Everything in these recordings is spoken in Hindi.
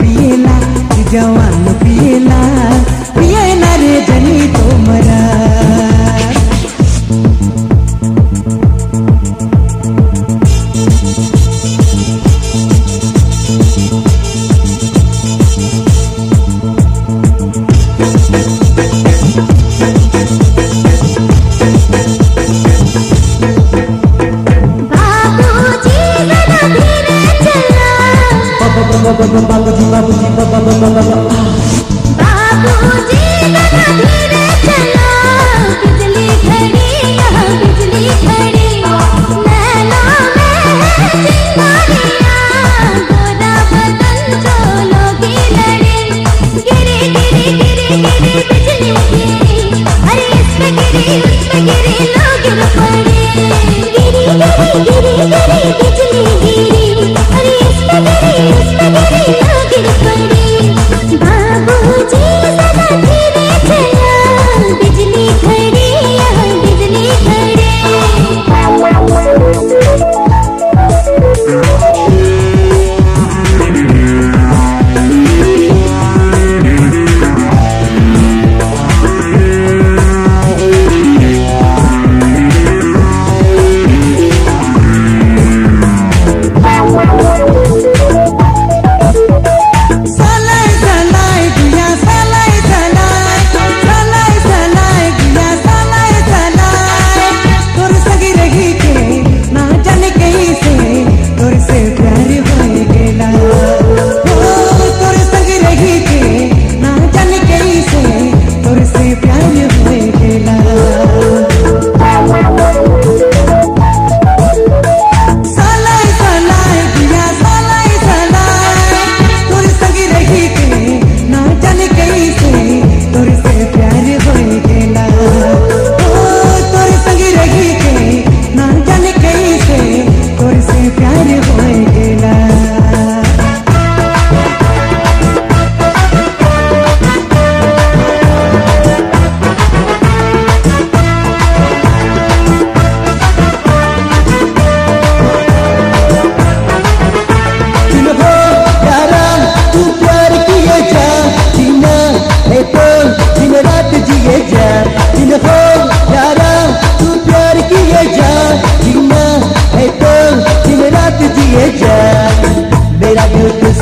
पिएला जवान पिएला पिएला रे जनी तोमरा बाबूजी बाबूजी बाबा बाबा बाबा बाबूजी दादा धीरे चलो बिजली घड़ी नैना में चिंगारियां गोरा बदन जो लोगी लड़े गिरे गिरे गिरे गिरे बिजली गिरी अरे इसमें गिरे लोग पड़े गिरी गिरी गिरी गिरी बिजली गिरी अरे इसमें गिरी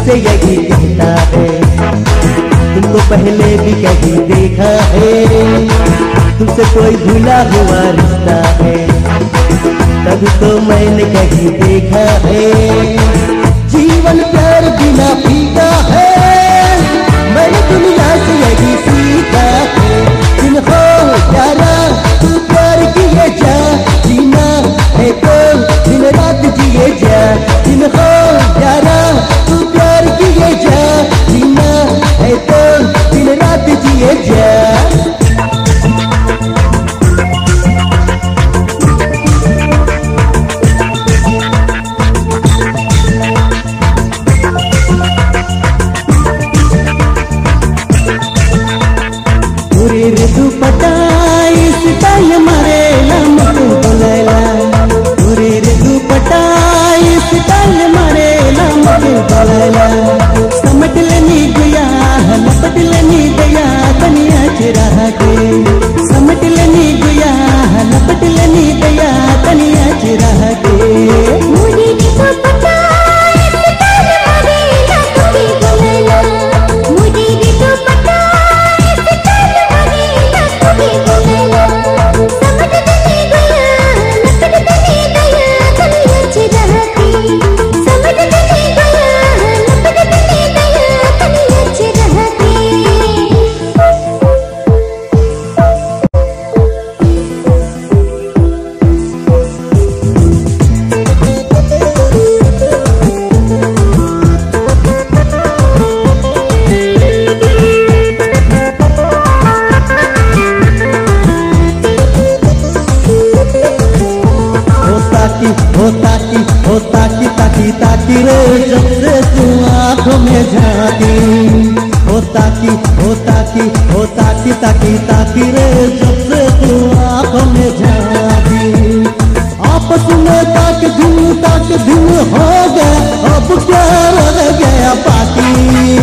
यही कहता है तुमको पहले भी कहीं देखा है तुमसे कोई भूला हुआ रिश्ता है तभी तो मैंने कहीं देखा है जीवन प्यार बिना फीका है मैंने दुनिया से यही सीखा है जिनको प्यारा तू प्यार किए जा जीना है तो दिन रात जिए जा जिनको प्यारा तू प्यार किए जा जीना है तो दिन रात जिए जा पूरे ऋतु पता इस टाइम मरे लम्बू बुलेला पूरे ऋतु पता इस टाइम मरे समट लेनी गया लपट लेनी गया तनिया चिराह के समट लेनी गया लपट लेनी गया तनिया चिराह के हो गया अब क्या रह गया बाकी।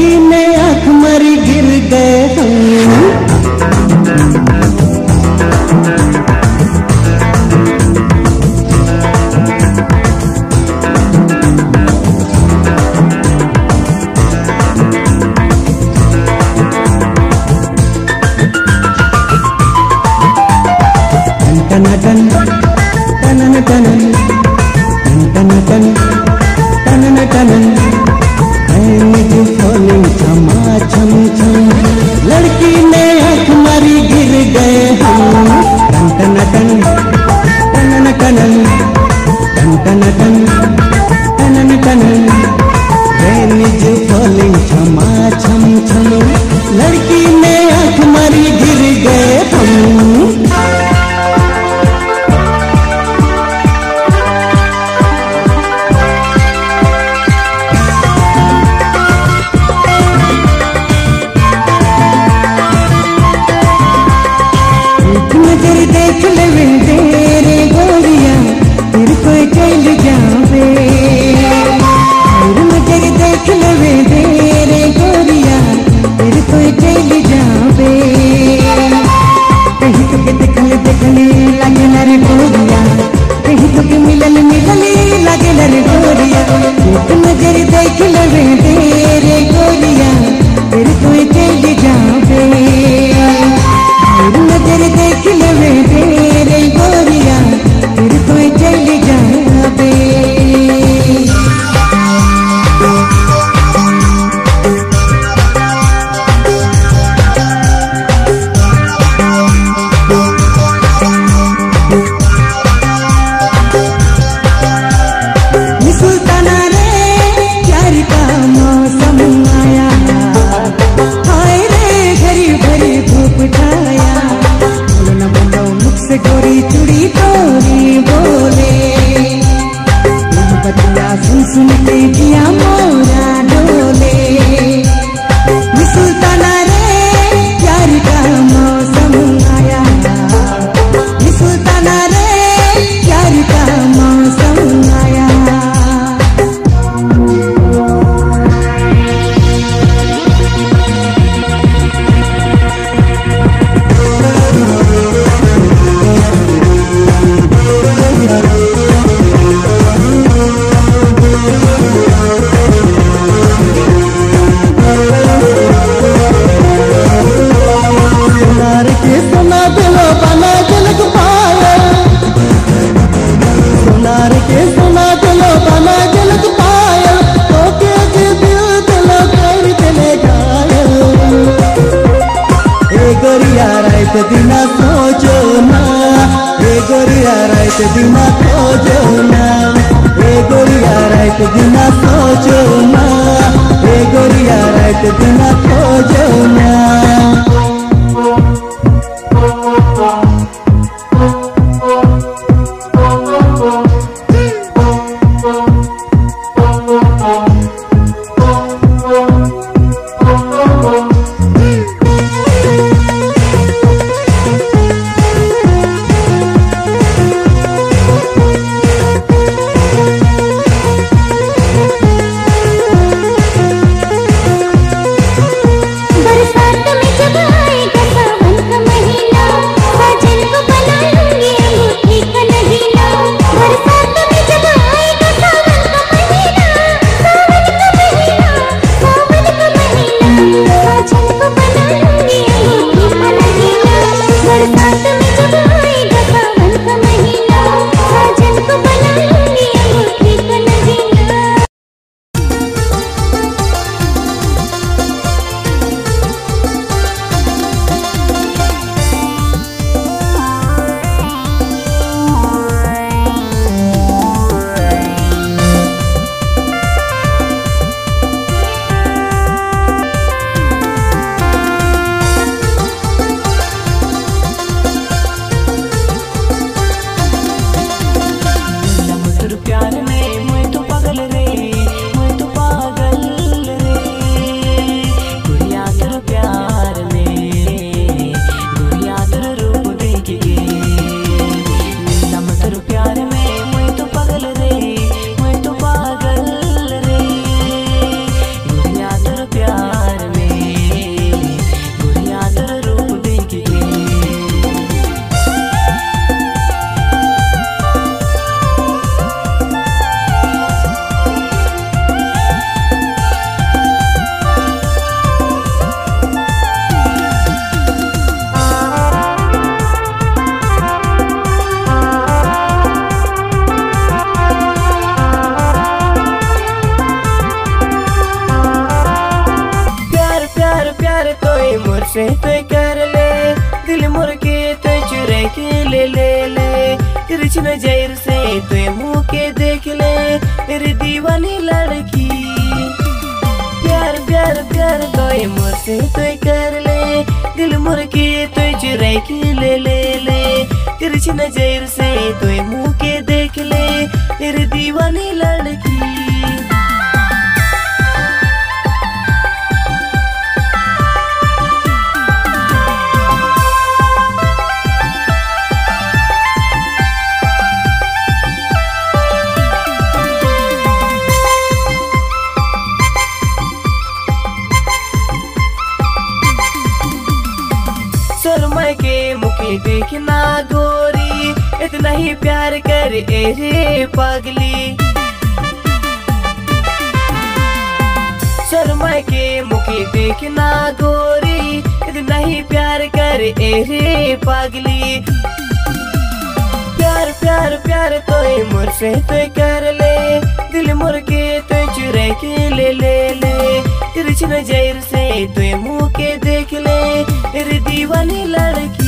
धरती में आंख मारी गिर गए हम। टन टन टन टन टन टन टन छम छम लड़की ने आंख मारी गिर गए हम। टन टन टन टन टन टन टन टन टन रेनिज फॉलिंग छमा छम छम लड़की ने आंख मारी गिर गए हम। देख ले तेरे गोरिया तेरे कोई चल जावे तेरे देख ले तेरे गोरिया तेरे कोई चल जावे कहीं तो के देखले लगे नरे गोरिया कहीं तो के मिलल मिलले लगे नरे गोरिया नजर देख ले तेरे गोरिया तेरे कोई चल जावे तेरे देख ले तेरे गोरिया तेरे कोई चल जावे। दिना खोजो ना ए गोरिया रात दिना खोजो ना ए गोरिया रात दिना खोजो ना ए गोरिया रात दिना खोजो ना। कृष्ण जैर से तुए मुँह के देख ले दीवानी लड़की, प्यार प्यार प्यार गोए मोर से तुए कर ले, दिल मोर के तुए चुराई के ले ले ले। कृष्ण जैर से तुए मुँह के देख ले दीवानी लड़की। शर्मा के मुखे देखना गोरी, इतना ही प्यार कर रे पागली। शर्मा के मुखे देखना गोरी, इतना ही प्यार कर रे पागली। प्यार प्यार प्यार तो मोर से तो कर ले, दिल मोर के तो चुरा के ले ले ले। कृष्ण जैर से तो मुँह के देख ले दीवानी लड़की।